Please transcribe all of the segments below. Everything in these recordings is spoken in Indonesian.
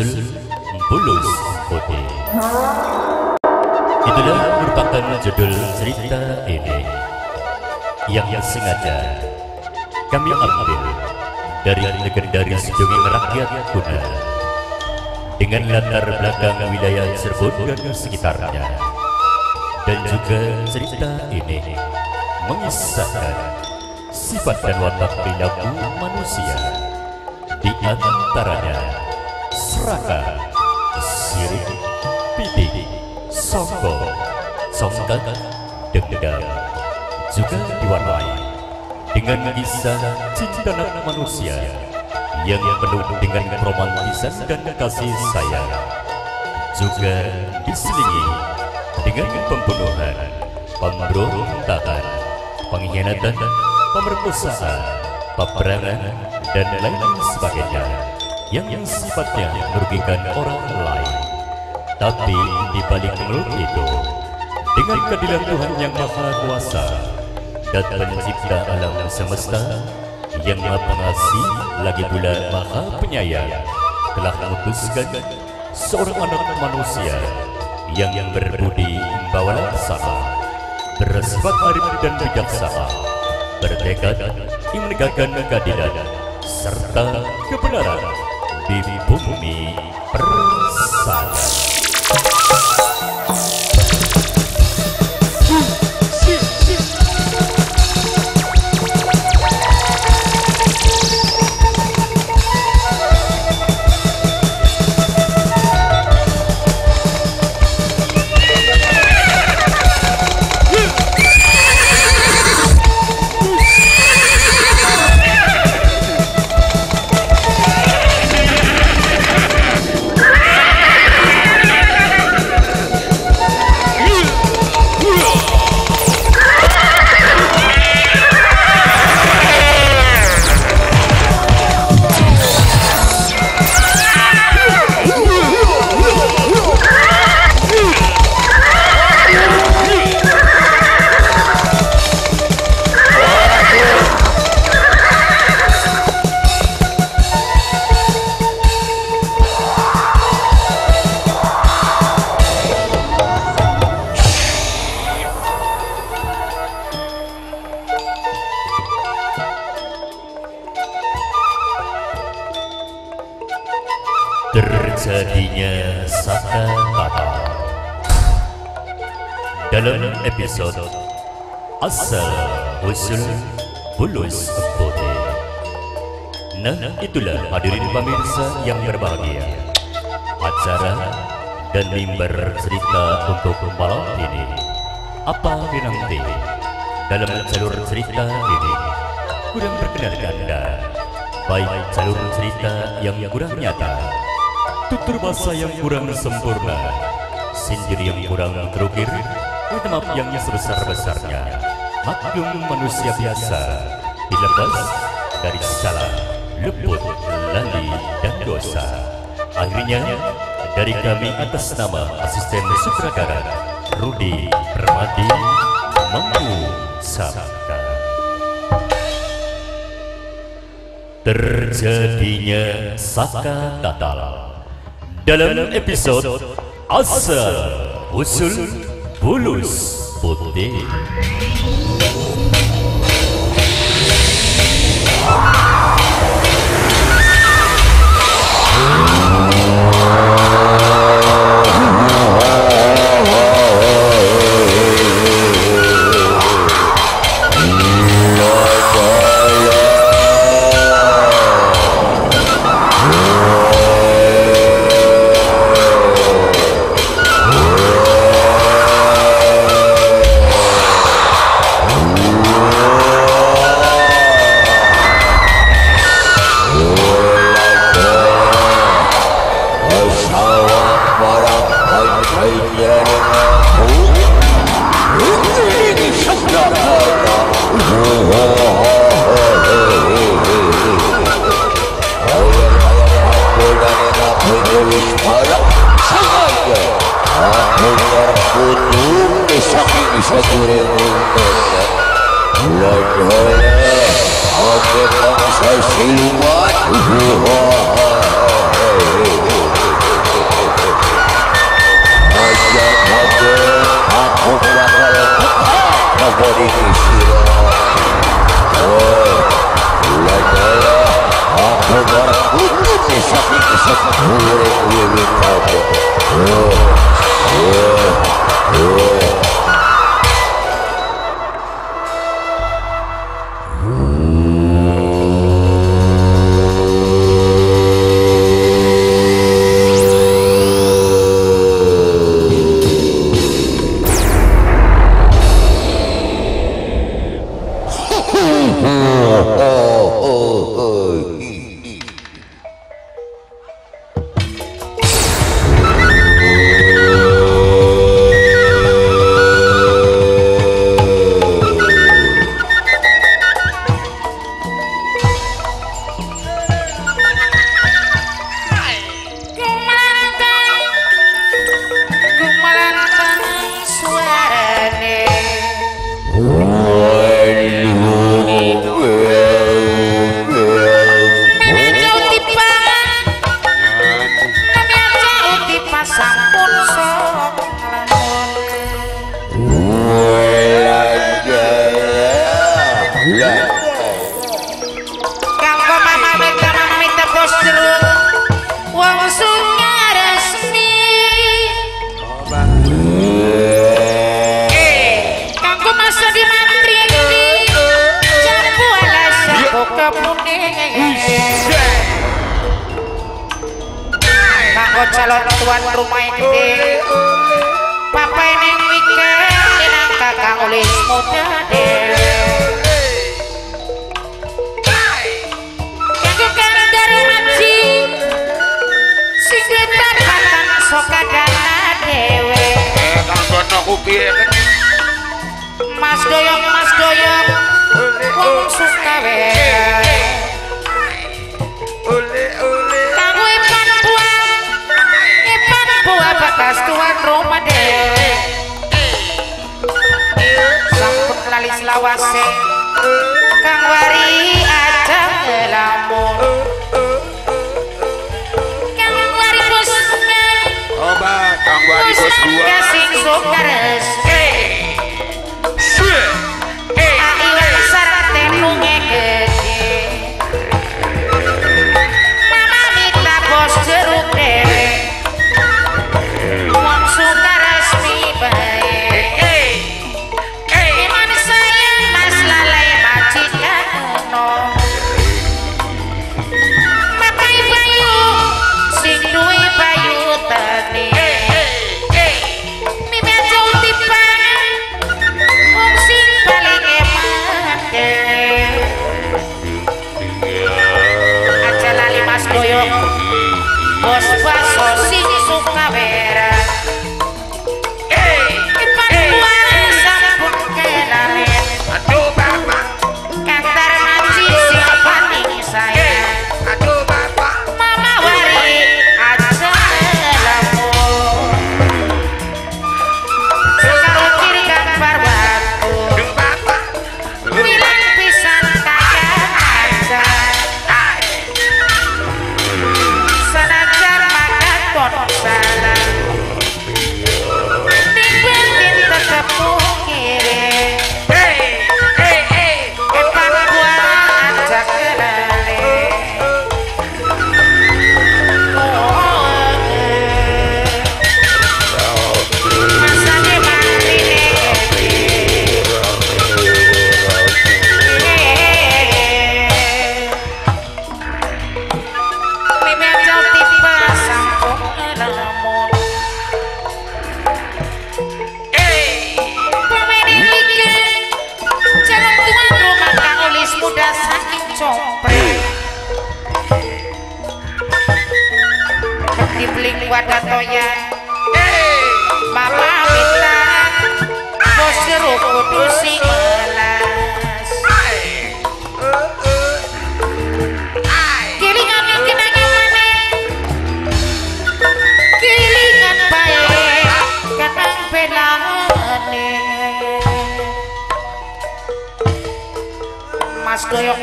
menyusul bulus putih. Itulah merupakan judul cerita ini yang sengaja kami ambil dari legendaris dongeng rakyat kuno dengan latar belakang wilayah Cirebon dan sekitarnya. Dan juga cerita ini mengisahkan sifat dan watak perilaku manusia, di antaranya serakah, sirik, piti, sombong, songkat, dendam, juga diwarnai dengan kisah cinta anak manusia yang penuh dengan romantisan dan kasih sayang, juga diselingi dengan pembunuhan, pemberontakan, pengkhianatan, pemerkosaan, peperangan, dan lain sebagainya yang sifatnya merugikan orang lain. Tapi di balik meluk itu, dengan keadilan Tuhan yang Maha Kuasa dan pencipta alam semesta yang Maha Pengasih lagi pula Maha Penyayang, telah memutuskan seorang anak manusia yang berbudi membawa laksana, bersifat arif dan bijaksana, bertekad menegakkan keadilan serta kebenaran di bumi persada. Terjadinya saka kata dalam episode asal usul bulus putih. Nah, itulah hadirin pemirsa yang berbahagia, acara dan mimbar cerita untuk malam ini. Apa dinanti dalam jalur cerita ini kurang berkenalkan Anda, baik jalur cerita yang kurang nyata, tutur bahasa yang kurang sempurna, sindir yang kurang terukir, minta maaf yang sebesar-besarnya. Maklum manusia biasa, dilepas dari salah, luput, lali, dan dosa. Akhirnya, dari kami atas nama asisten sutradara Rudy Pramadi mengucapkan terjadinya saka tatal dalam episode asal usul bulus putih. Like sampun sowan calon tuan rumah ini papa ini mikir dengan kakak oleh muda yang kekang dari haji singgetan kakak sokadana dewe kakak kono kubiye mas doyong kong sukawe tuan rumah deh sampun lali selawase kang wari aja ngelamun kang wari bosnya obat kang wari bos dua kasih sokares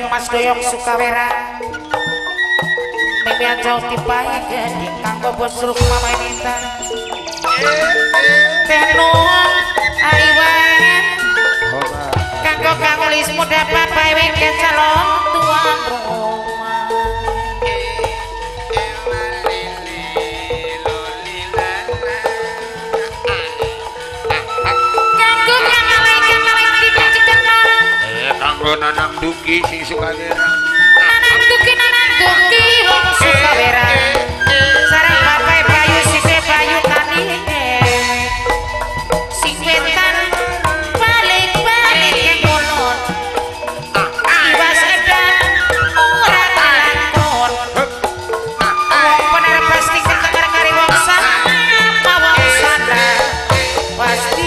Mas Doyong Sukawera mimpian jauh tipai gede kanggo bos ruk mama minta tenung ariwan kanggo kangelis muda papai wengke calon tuan rumah nanang duki sing Sukawera nanang duki wong Sukawera sareng bapai payu sise payu kani sing wetan balik ngonot iwas edan ora takon wong pener pasti keteker kari wong sama wong sana pasti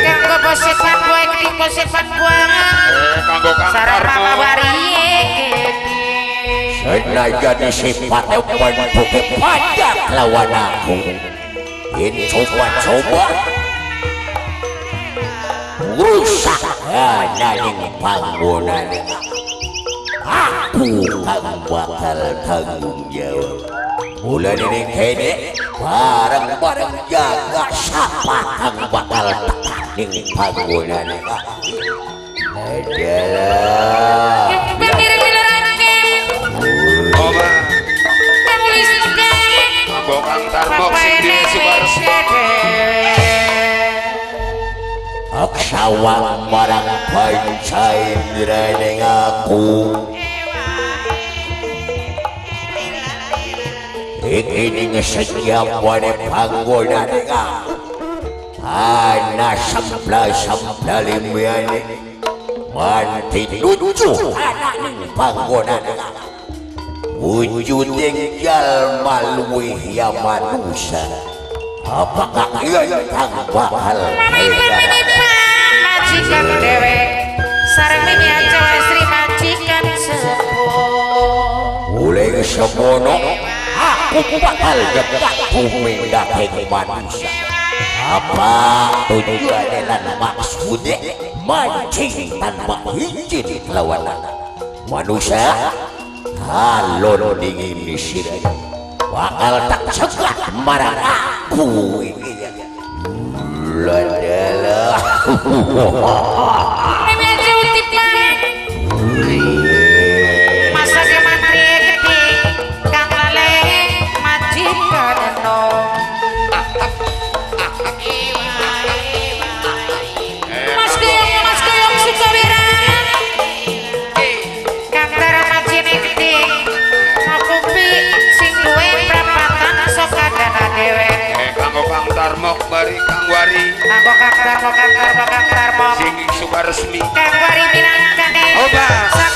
Kanggo bosepan wae kanggo bosepan buangan. Kanggo sarana mawarihe gede. Senajan sifatnya bentuk pajak lawan aku. Ini coba-coba rusak nanging panggonan. Aku kang bakal tanggung jawab. Mulai dari kene bareng-bareng jaga siapa kang bakal nanging panggonan. Adalah Aksawang marang pancai ndrening aku. Iki ngesenyap wane panggonan aku. Ana sempla-sempla limiane. Manti nuju ananing panggonan aku. Wujud yang jalma luwih ya manusia. Apakah ia yang bakal majikan dewek sareng minyak cewek istri majikan sepuh oleh sepono aku bakal dekat bumi dahing manusia. Apa tujuannya dan maksudnya mancing tanpa izin lawan manusia? Kalau dingin di sini bakal tak cegah marah aku ini ladalah. Mimi aja utipan. Masa gematri gede kang laleh majikan no. Mas goyong suka berang. Kantara majine gede ngopi sing duwe prapatan sok kadana dhewe. Kanggo Kang Tarmok bari Kang Wari. Kanggo Kang Tarmok sing suka resmi. Kang Wari minangka. Oba.